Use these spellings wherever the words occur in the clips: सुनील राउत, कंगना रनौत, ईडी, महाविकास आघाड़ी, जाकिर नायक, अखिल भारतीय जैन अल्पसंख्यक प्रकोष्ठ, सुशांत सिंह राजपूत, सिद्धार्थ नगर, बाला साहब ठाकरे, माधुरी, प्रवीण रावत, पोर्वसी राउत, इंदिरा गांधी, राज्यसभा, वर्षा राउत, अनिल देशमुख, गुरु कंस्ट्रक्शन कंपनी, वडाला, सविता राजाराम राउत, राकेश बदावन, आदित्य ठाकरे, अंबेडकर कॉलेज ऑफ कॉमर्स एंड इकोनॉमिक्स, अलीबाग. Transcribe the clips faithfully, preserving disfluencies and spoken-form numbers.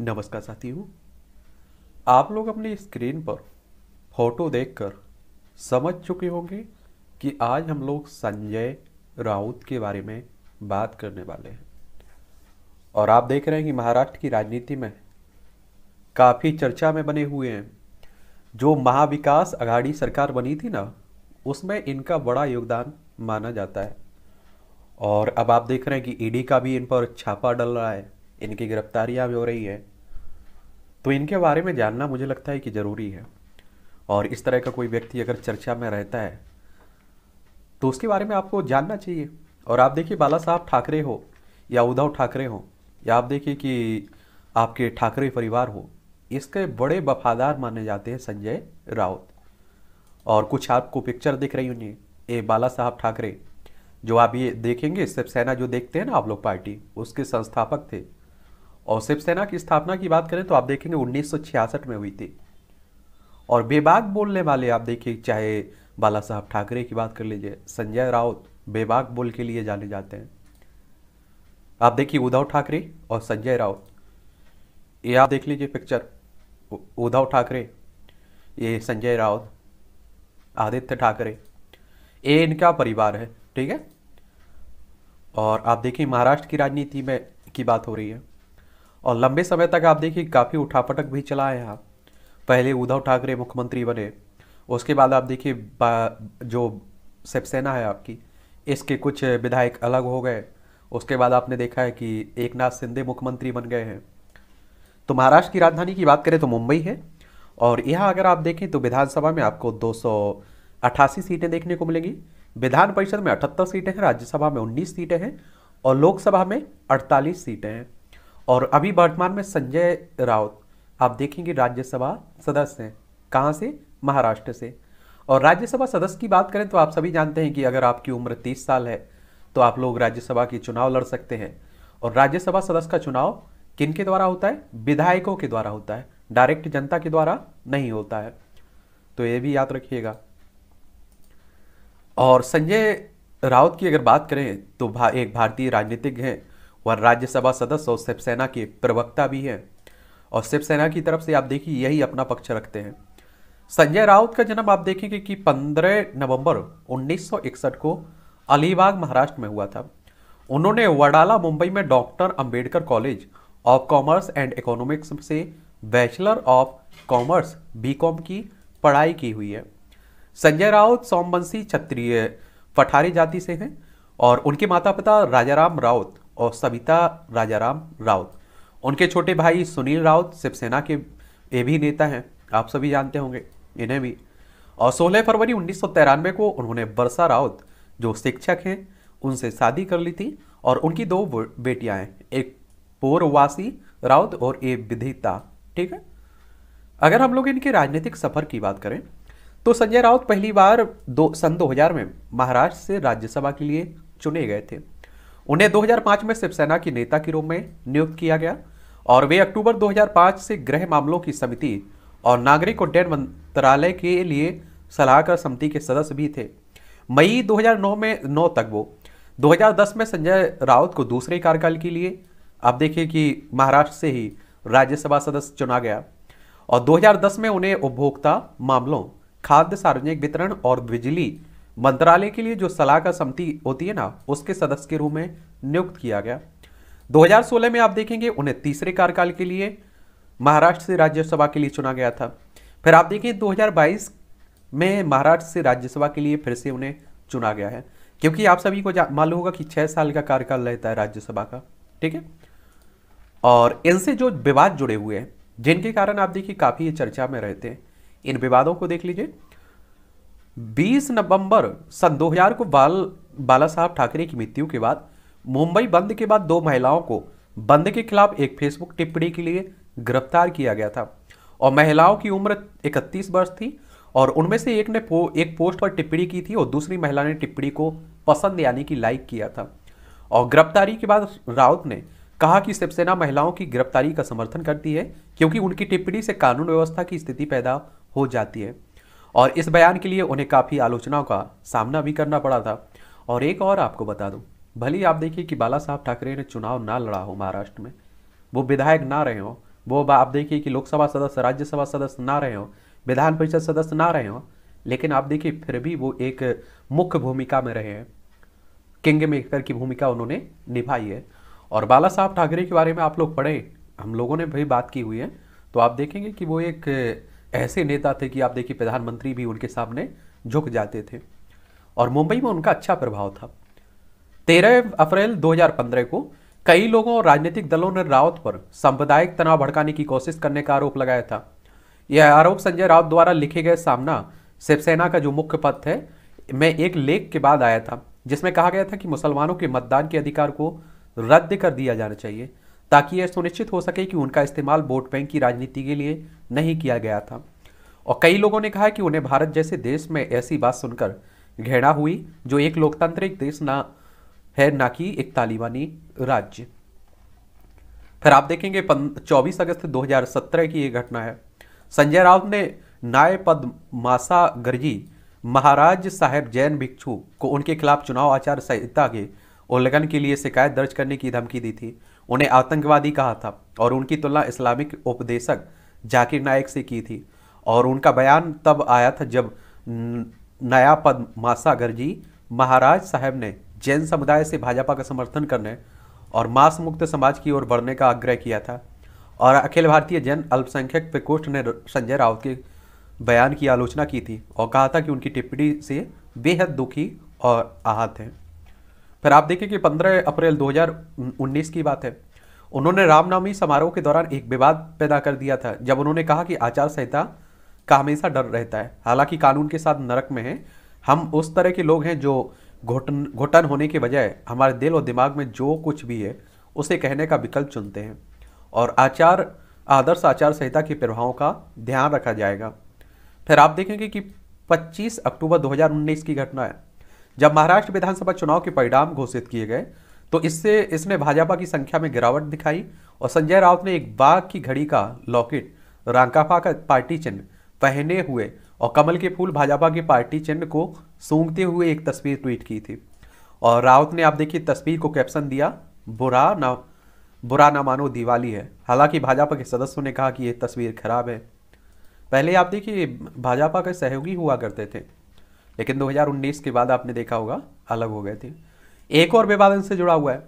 नमस्कार साथियों, आप लोग अपनी स्क्रीन पर फोटो देखकर समझ चुके होंगे कि आज हम लोग संजय राउत के बारे में बात करने वाले हैं। और आप देख रहे हैं कि महाराष्ट्र की राजनीति में काफ़ी चर्चा में बने हुए हैं। जो महाविकास आघाड़ी सरकार बनी थी ना, उसमें इनका बड़ा योगदान माना जाता है। और अब आप देख रहे हैं कि ईडी का भी इन पर छापा डल रहा है, इनकी गिरफ्तारियां भी हो रही है। तो इनके बारे में जानना मुझे लगता है कि ज़रूरी है। और इस तरह का कोई व्यक्ति अगर चर्चा में रहता है तो उसके बारे में आपको जानना चाहिए। और आप देखिए, बाला साहब ठाकरे हो या उद्धव ठाकरे हो या आप देखिए कि आपके ठाकरे परिवार हो, इसके बड़े वफादार माने जाते हैं संजय राउत। और कुछ आपको पिक्चर दिख रही होंगी, ये बाला साहब ठाकरे जो आप ये देखेंगे, शिवसेना जो देखते हैं ना आप लोग पार्टी, उसके संस्थापक थे। और शिवसेना की स्थापना की बात करें तो आप देखेंगे उन्नीस सौ छियासठ में हुई थी। और बेबाक बोलने वाले आप देखिए, चाहे बाला साहब ठाकरे की बात कर लीजिए, संजय राउत बेबाक बोल के लिए जाने जाते हैं। आप देखिए उद्धव ठाकरे और संजय राउत, ये आप देख लीजिए पिक्चर, उद्धव ठाकरे, ये संजय राउत, आदित्य ठाकरे, ये इनका परिवार है, ठीक है। और आप देखिए महाराष्ट्र की राजनीति में की बात हो रही है। और लंबे समय तक आप देखिए काफ़ी उठापटक भी चला है यहाँ। पहले उद्धव ठाकरे मुख्यमंत्री बने, उसके बाद आप देखिए जो शिवसेना है आपकी, इसके कुछ विधायक अलग हो गए। उसके बाद आपने देखा है कि एकनाथ शिंदे मुख्यमंत्री बन गए हैं। तो महाराष्ट्र की राजधानी की बात करें तो मुंबई है। और यहाँ अगर आप देखें तो विधानसभा में आपको दो सौ अट्ठासी सीटें देखने को मिलेंगी, विधान परिषद में अठहत्तर सीटें हैं, राज्यसभा में उन्नीस सीटें हैं और लोकसभा में अड़तालीस सीटें हैं। और अभी वर्तमान में संजय राउत आप देखेंगे राज्यसभा सदस्य हैं, कहाँ से, महाराष्ट्र से। और राज्यसभा सदस्य की बात करें तो आप सभी जानते हैं कि अगर आपकी उम्र तीस साल है तो आप लोग राज्यसभा की चुनाव लड़ सकते हैं। और राज्यसभा सदस्य का चुनाव किनके द्वारा होता है, विधायकों के द्वारा होता है, डायरेक्ट जनता के द्वारा नहीं होता है। तो ये भी याद रखिएगा। और संजय राउत की अगर बात करें तो भा, एक भारतीय राजनीतिज्ञ हैं, वह राज्यसभा सदस्य और शिवसेना के प्रवक्ता भी हैं। और शिवसेना की तरफ से आप देखिए यही अपना पक्ष रखते हैं। संजय राउत का जन्म आप देखेंगे कि पंद्रह नवंबर उन्नीस सौ इकसठ को अलीबाग महाराष्ट्र में हुआ था। उन्होंने वडाला मुंबई में doctor अंबेडकर कॉलेज ऑफ कॉमर्स एंड इकोनॉमिक्स से बैचलर ऑफ कॉमर्स बीकॉम की पढ़ाई की हुई है। संजय राउत सोमवंशी क्षत्रिय पठारी जाति से हैं। और उनके माता पिता राजाराम राउत और सविता राजाराम राउत, उनके छोटे भाई सुनील राउत शिवसेना के ये भी नेता हैं, आप सभी जानते होंगे इन्हें भी। और सोलह फरवरी उन्नीस सौ तिरानवे को उन्होंने वर्षा राउत जो शिक्षक हैं उनसे शादी कर ली थी। और उनकी दो बेटियां हैं, एक पोर्वसी राउत और एक विधिता, ठीक है। अगर हम लोग इनके राजनीतिक सफर की बात करें तो संजय राउत पहली बार दो सन दो हज़ार में महाराष्ट्र से राज्यसभा के लिए चुने गए थे। उन्हें दो हज़ार पाँच में शिवसेना के नेता के रूप में नियुक्त किया गया। और वे अक्टूबर दो हज़ार पाँच से गृह मामलों की समिति और नागरिक उड्डयन मंत्रालय के लिए सलाहकार समिति के सदस्य भी थे। मई दो हज़ार नौ में नौ तक वो दो हज़ार दस में संजय राउत को दूसरे कार्यकाल के लिए आप देखिए कि महाराष्ट्र से ही राज्यसभा सदस्य चुना गया। और दो हज़ार दस में उन्हें उपभोक्ता मामलों, खाद्य, सार्वजनिक वितरण और बिजली मंत्रालय के लिए जो सलाहकार समिति होती है ना, उसके सदस्य के रूप में नियुक्त किया गया। दो हज़ार सोलह में आप देखेंगे उन्हें तीसरे कार्यकाल के लिए महाराष्ट्र से राज्यसभा के लिए चुना गया था। फिर आप देखें दो हज़ार बाईस में महाराष्ट्र से राज्यसभा के लिए फिर से उन्हें चुना गया है, क्योंकि आप सभी को मालूम होगा कि छः साल का कार्यकाल रहता है राज्यसभा का, ठीक है। और इनसे जो विवाद जुड़े हुए हैं, जिनके कारण आप देखिए काफ़ी चर्चा में रहते हैं, इन विवादों को देख लीजिए। बीस नवंबर सन दो हज़ार को बाल बाला साहब ठाकरे की मृत्यु के बाद मुंबई बंद के बाद दो महिलाओं को बंद के खिलाफ एक फेसबुक टिप्पणी के लिए गिरफ्तार किया गया था। और महिलाओं की उम्र इकतीस वर्ष थी और उनमें से एक ने पो, एक पोस्ट पर टिप्पणी की थी और दूसरी महिला ने टिप्पणी को पसंद यानी कि लाइक किया था। और गिरफ्तारी के बाद राउत ने कहा कि शिवसेना महिलाओं की गिरफ्तारी का समर्थन करती है, क्योंकि उनकी टिप्पणी से कानून व्यवस्था की स्थिति पैदा हो जाती है। और इस बयान के लिए उन्हें काफ़ी आलोचनाओं का सामना भी करना पड़ा था। और एक और आपको बता दूं, भले ही आप देखिए कि बाला साहब ठाकरे ने चुनाव ना लड़ा हो महाराष्ट्र में, वो विधायक ना रहे हो, वो आप देखिए कि लोकसभा सदस्य, राज्यसभा सदस्य ना रहे हों, विधान परिषद सदस्य ना रहे हों, लेकिन आप देखिए फिर भी वो एक मुख्य भूमिका में रहे हैं, किंग मेकर की भूमिका उन्होंने निभाई है। और बाला साहब ठाकरे के बारे में आप लोग पढ़े, हम लोगों ने भी बात की हुई है, तो आप देखेंगे कि वो एक ऐसे नेता थे कि आप देखिए प्रधानमंत्री भी उनके सामने झुक जाते थे और मुंबई में उनका अच्छा प्रभाव था। तेरह अप्रैल दो हज़ार पंद्रह को कई लोगों और राजनीतिक दलों ने राउत पर सांप्रदायिक तनाव भड़काने की कोशिश करने का आरोप लगाया था। यह आरोप संजय राउत द्वारा लिखे गए सामना शिवसेना का जो मुख्य पद है में एक लेख के बाद आया था, जिसमें कहा गया था कि मुसलमानों के मतदान के अधिकार को रद्द कर दिया जाना चाहिए ताकि यह सुनिश्चित हो सके कि उनका इस्तेमाल वोट बैंक की राजनीति के लिए नहीं किया गया था। और कई लोगों ने कहा कि उन्हें भारत जैसे देश में ऐसी बात सुनकर घृणा हुई जो एक लोकतांत्रिक देश ना है, ना कि एक तालिबानी राज्य। फिर आप देखेंगे चौबीस अगस्त दो हज़ार सत्रह की ये घटना है। संजय राउत ने नया पद मासागर महाराज साहब जैन भिक्षु को उनके खिलाफ चुनाव आचार संहिता के उल्लंघन के लिए शिकायत दर्ज करने की धमकी दी थी, उन्हें आतंकवादी कहा था और उनकी तुलना इस्लामिक उपदेशक जाकिर नायक से की थी। और उनका बयान तब आया था जब नया पद मासागर महाराज साहब ने जैन समुदाय से भाजपा का समर्थन करने और मांस मुक्त समाज की ओर बढ़ने का आग्रह किया था। और अखिल भारतीय जैन अल्पसंख्यक प्रकोष्ठ ने संजय राउत के बयान की आलोचना की थी और कहा था कि उनकी टिप्पणी से बेहद दुखी और आहत हैं। फिर आप देखें कि पंद्रह अप्रैल दो हज़ार उन्नीस की बात है, उन्होंने रामनवमी समारोह के दौरान एक विवाद पैदा कर दिया था जब उन्होंने कहा कि आचार संहिता का हमेशा डर रहता है, हालांकि कानून के साथ नरक में हैं हम। उस तरह के लोग हैं जो घुटन घुटन होने के बजाय हमारे दिल और दिमाग में जो कुछ भी है उसे कहने का विकल्प चुनते हैं और आचार आदर्श आचार संहिता के प्रभावों का ध्यान रखा जाएगा। फिर आप देखेंगे कि पच्चीस अक्टूबर दो हज़ार उन्नीस की घटना है जब महाराष्ट्र विधानसभा चुनाव के परिणाम घोषित किए गए तो इससे इसने भाजपा की संख्या में गिरावट दिखाई और संजय राउत ने एक बाघ की घड़ी का लॉकेट, रांकाफा का पार्टी चिन्ह पहने हुए और कमल के फूल भाजपा के पार्टी चिन्ह को सूंघते हुए एक तस्वीर ट्वीट की थी। और राउत ने आप देखिए तस्वीर को कैप्शन दिया, बुरा ना बुरा ना मानो दिवाली है। हालांकि भाजपा के सदस्यों ने कहा कि यह तस्वीर खराब है। पहले आप देखिए भाजपा के सहयोगी हुआ करते थे, लेकिन दो हज़ार उन्नीस के बाद आपने देखा होगा अलग हो गए थे। एक और विवाद इनसे जुड़ा हुआ है,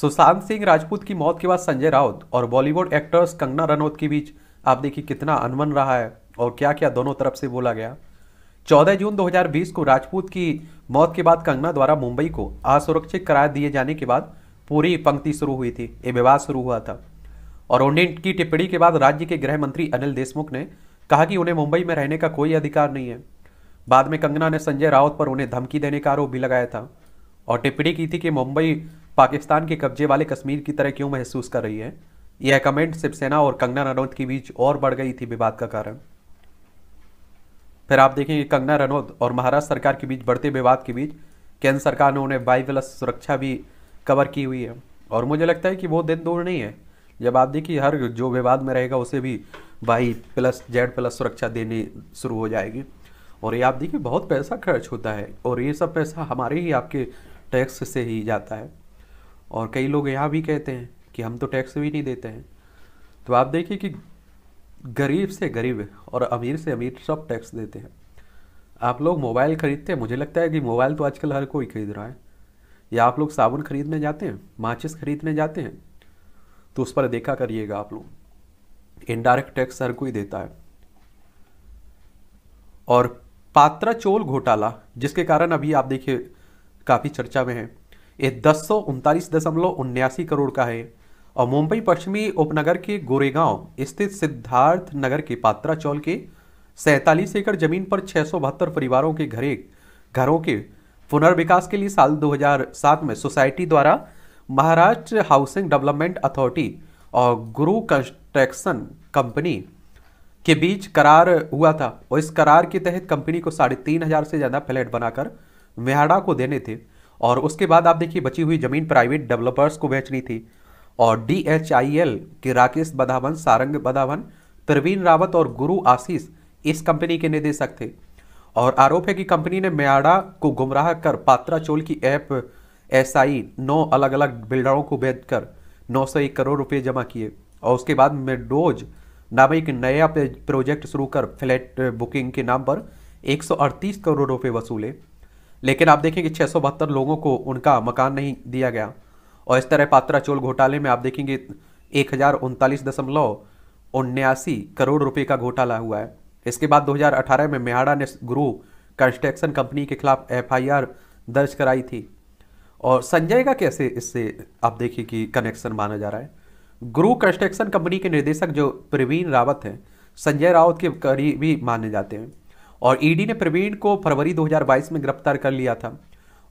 सुशांत सिंह राजपूत की मौत के बाद संजय राउत और बॉलीवुड एक्टर्स कंगना रनौत के बीच आप देखिए कितना अनबन रहा है और क्या क्या दोनों तरफ से बोला गया। चौदह जून दो हज़ार बीस को राजपूत की मौत के बाद कंगना द्वारा मुंबई को असुरक्षित करार दिए जाने के बाद पूरी पंक्ति शुरू हुई थी, ये विवाद शुरू हुआ था। और उनकी टिप्पणी के बाद राज्य के गृह मंत्री अनिल देशमुख ने कहा कि उन्हें मुंबई में रहने का कोई अधिकार नहीं है। बाद में कंगना ने संजय राउत पर उन्हें धमकी देने का आरोप भी लगाया था और टिप्पणी की थी कि मुंबई पाकिस्तान के कब्जे वाले कश्मीर की तरह क्यों महसूस कर रही है। यह कमेंट शिवसेना और कंगना रनौत के बीच और बढ़ गई थी विवाद का कारण। फिर आप देखेंगे कंगना रनौत और महाराष्ट्र सरकार के बीच बढ़ते विवाद के बीच केंद्र सरकार ने उन्हें बाई प्लस सुरक्षा भी कवर की हुई है। और मुझे लगता है कि वो दिन दूर नहीं है जब आप देखिए हर जो विवाद में रहेगा उसे भी बाई प्लस जेड प्लस सुरक्षा देनी शुरू हो जाएगी। और ये आप देखिए बहुत पैसा खर्च होता है और ये सब पैसा हमारे ही आपके टैक्स से ही जाता है। और कई लोग यहाँ भी कहते हैं कि हम तो टैक्स भी नहीं देते हैं, तो आप देखिए कि गरीब से गरीब और अमीर से अमीर सब टैक्स देते हैं। आप लोग मोबाइल खरीदते हैं, मुझे लगता है कि मोबाइल तो आजकल हर कोई खरीद रहा है, या आप लोग साबुन खरीदने जाते हैं, माचिस खरीदने जाते हैं, तो उस पर देखा करिएगा आप लोग इनडायरेक्ट टैक्स हर कोई देता है। और पात्रा चोल घोटाला, जिसके कारण अभी आप देखिए काफ़ी चर्चा में है, ये दस सौ उनतालीस दशमलव उन्यासी करोड़ का है और मुंबई पश्चिमी उपनगर के गोरेगांव स्थित सिद्धार्थ नगर के पात्रा चौल के सैंतालीस एकड़ जमीन पर छः सौ बहत्तर परिवारों के घरे घरों के पुनर्विकास के लिए साल दो हज़ार सात में सोसाइटी द्वारा महाराष्ट्र हाउसिंग डेवलपमेंट अथॉरिटी और गुरु कंस्ट्रक्शन कंपनी के बीच करार हुआ था। और इस करार के तहत कंपनी को साढ़े तीन हज़ार से ज़्यादा फ्लैट बनाकर मेहाड़ा को देने थे और उसके बाद आप देखिए बची हुई ज़मीन प्राइवेट डेवलपर्स को बेचनी थी। और डी एच आई एल के राकेश बदावन, सारंग बदावन, प्रवीण रावत और गुरु आशीष इस कंपनी के निदेशक थे। और आरोप है कि कंपनी ने मेहाड़ा को गुमराह कर पात्रा चोल की ऐप एस आई नौ अलग अलग बिल्डरों को बेचकर नौ सौ एक करोड़ रुपये जमा किए। और उसके बाद मेडोज नामक एक नया प्रोजेक्ट शुरू कर फ्लैट बुकिंग के नाम पर एक सौ अड़तीस करोड़ रुपए वसूले, लेकिन आप देखेंगे छः सौ बहत्तर लोगों को उनका मकान नहीं दिया गया। और इस तरह पात्रा चोल घोटाले में आप देखेंगे एक हज़ार उनतालीस दशमलव उन्यासी करोड़ रुपए का घोटाला हुआ है। इसके बाद दो हज़ार अठारह में मेहाड़ा ने गुरु कंस्ट्रक्शन कंपनी के खिलाफ एफ आई आर दर्ज कराई थी। और संजय का कैसे इससे आप देखिए कि कनेक्शन माना जा रहा है। गुरु कंस्ट्रक्शन कंपनी के निर्देशक जो प्रवीण रावत हैं, संजय राउत के करीबी माने जाते हैं। और ईडी ने प्रवीण को फरवरी दो हज़ार बाईस में गिरफ्तार कर लिया था।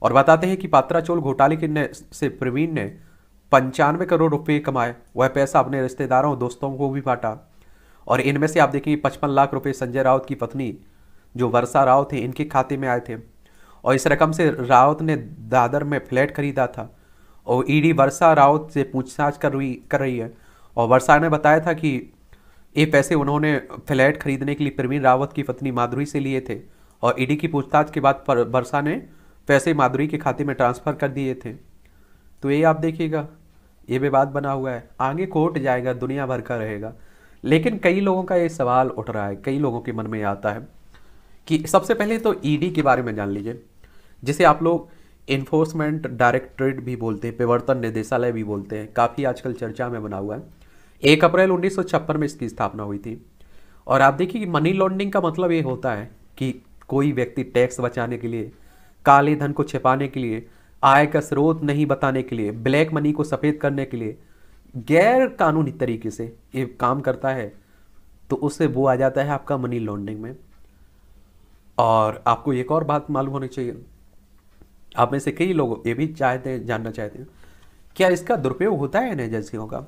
और बताते हैं कि पात्रा चोल घोटाले के से प्रवीण ने पंचानवे करोड़ रुपये कमाए। वह पैसा अपने रिश्तेदारों दोस्तों को भी बांटा। और इनमें से आप देखेंगे पचपन लाख रुपए संजय राउत की पत्नी जो वर्षा राउत है इनके खाते में आए थे। और इस रकम से राउत ने दादर में फ्लैट खरीदा था। और ईडी वर्षा राउत से पूछताछ कर रही कर रही है। और वर्षा ने बताया था कि ये पैसे उन्होंने फ्लैट खरीदने के लिए प्रवीण रावत की पत्नी माधुरी से लिए थे। और ईडी की पूछताछ के बाद वर्षा ने पैसे माधुरी के खाते में ट्रांसफ़र कर दिए थे। तो ये आप देखिएगा, ये विवाद बना हुआ है, आगे कोर्ट जाएगा, दुनिया भर का रहेगा। लेकिन कई लोगों का ये सवाल उठ रहा है, कई लोगों के मन में आता है कि सबसे पहले तो ईडी के बारे में जान लीजिए, जिसे आप लोग इन्फोर्समेंट डायरेक्टरेट भी बोलते हैं, प्रवर्तन निदेशालय भी बोलते हैं, काफ़ी आजकल चर्चा में बना हुआ है। एक अप्रैल उन्नीस सौ छप्पन में इसकी स्थापना हुई थी। और आप देखिए कि मनी लॉन्ड्रिंग का मतलब ये होता है कि कोई व्यक्ति टैक्स बचाने के लिए, काले धन को छिपाने के लिए, आय का स्रोत नहीं बताने के लिए, ब्लैक मनी को सफ़ेद करने के लिए गैर कानूनी तरीके से ये काम करता है, तो उससे वो आ जाता है आपका मनी लॉन्ड्रिंग में। और आपको एक और बात मालूम होनी चाहिए, आप में से कई लोग ये भी चाहते हैं, जानना चाहते हैं, क्या इसका दुरुपयोग होता है इन एजेंसियों का?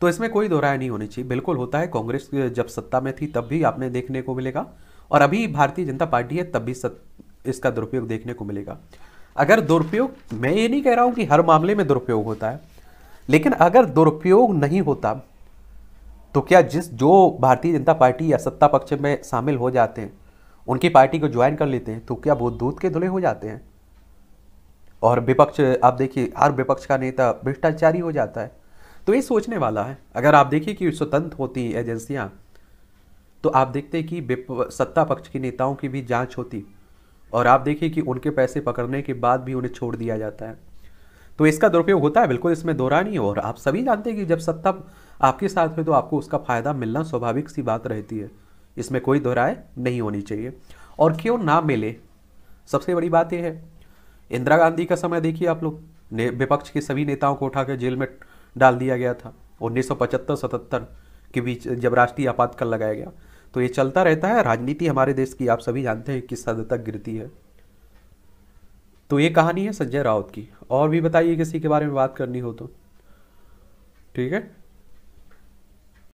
तो इसमें कोई दोहराय नहीं होनी चाहिए, बिल्कुल होता है। कांग्रेस जब सत्ता में थी तब भी आपने देखने को मिलेगा, और अभी भारतीय जनता पार्टी है तब भी सत... इसका दुरुपयोग देखने को मिलेगा। अगर दुरुपयोग, मैं ये नहीं कह रहा हूँ कि हर मामले में दुरुपयोग होता है, लेकिन अगर दुरुपयोग नहीं होता तो क्या जिस जो भारतीय जनता पार्टी या सत्ता पक्ष में शामिल हो जाते हैं, उनकी पार्टी को ज्वाइन कर लेते हैं, तो क्या वो दूध के धुले हो जाते हैं? और विपक्ष आप देखिए, हर विपक्ष का नेता भ्रष्टाचारी हो जाता है। तो ये सोचने वाला है। अगर आप देखिए कि स्वतंत्र होती एजेंसियां, तो आप देखते कि सत्ता पक्ष के नेताओं की भी जाँच होती, और आप देखिए कि उनके पैसे पकड़ने के बाद भी उन्हें छोड़ दिया जाता है। तो इसका दुरुपयोग होता है, बिल्कुल, इसमें दोहरा नहीं हो। और आप सभी जानते हैं कि जब सत्ता आपके साथ है तो आपको उसका फ़ायदा मिलना स्वाभाविक सी बात रहती है, इसमें कोई दोहराए नहीं होनी चाहिए। और क्यों ना मिले, सबसे बड़ी बात यह है। इंदिरा गांधी का समय देखिए आप लोग, ने विपक्ष के सभी नेताओं को उठाकर जेल में डाल दिया गया था उन्नीस सौ पचहत्तर सतहत्तर के बीच, जब राष्ट्रीय आपातकाल लगाया गया। तो ये चलता रहता है। राजनीति हमारे देश की आप सभी जानते हैं किस हद तक गिरती है। तो ये कहानी है संजय राउत की। और भी बताइए किसी के बारे में बात करनी हो तो, ठीक है।